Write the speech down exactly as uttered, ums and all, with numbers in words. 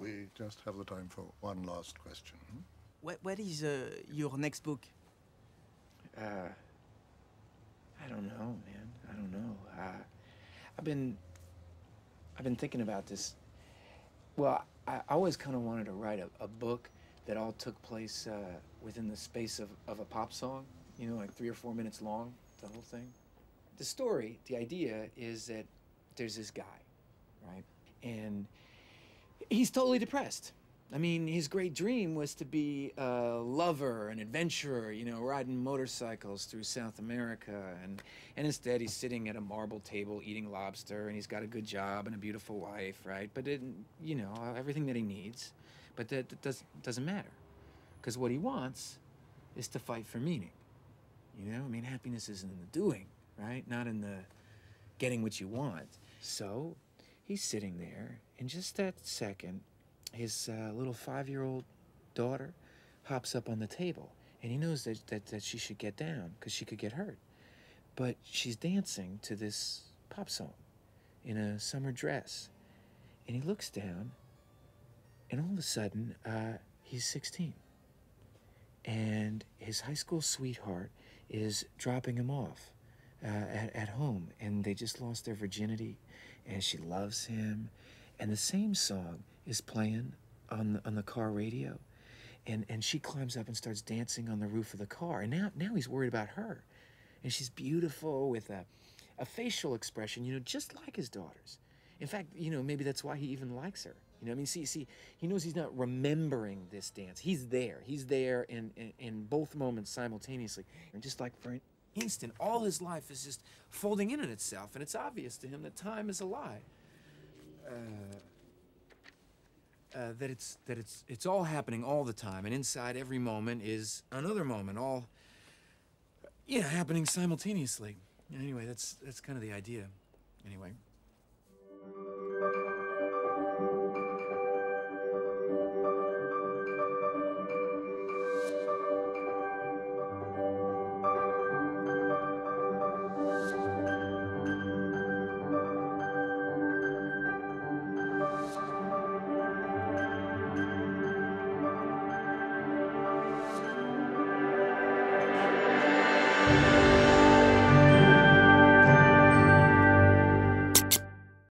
we just have the time for one last question. Hmm? What, what is uh, your next book? Uh, I don't know, man. I don't know. Uh, I've been, I've been thinking about this. Well, I always kind of wanted to write a, a book that all took place uh, within the space of, of a pop song, you know, like three or four minutes long, the whole thing. The story, the idea is that there's this guy, right? And he's totally depressed. I mean, his great dream was to be a lover, an adventurer, you know, riding motorcycles through South America. And, and instead, he's sitting at a marble table eating lobster, and he's got a good job and a beautiful wife, right? But, it, you know, everything that he needs. But that, that does, doesn't matter, because what he wants is to fight for meaning, you know? I mean, happiness isn't in the doing, right? Not in the getting what you want. So he's sitting there, and just that second, his uh, little five-year-old daughter hops up on the table, and he knows that, that, that she should get down because she could get hurt. But she's dancing to this pop song in a summer dress, and he looks down, and all of a sudden, uh, he's sixteen, and his high school sweetheart is dropping him off uh, at, at home, and they just lost their virginity, and she loves him, and the same song is playing on the, on the car radio, and, and she climbs up and starts dancing on the roof of the car, and now, now he's worried about her, and she's beautiful with a, a facial expression, you know, just like his daughter's. In fact, you know, maybe that's why he even likes her. You know what I mean? See, see, he knows he's not remembering this dance. He's there. He's there in, in, in both moments simultaneously. And just like for an instant, all his life is just folding in on itself, and it's obvious to him that time is a lie. Uh... Uh, that it's that it's it's all happening all the time, and inside every moment is another moment, all yeah, happening simultaneously. Anyway, that's that's kind of the idea. Anyway.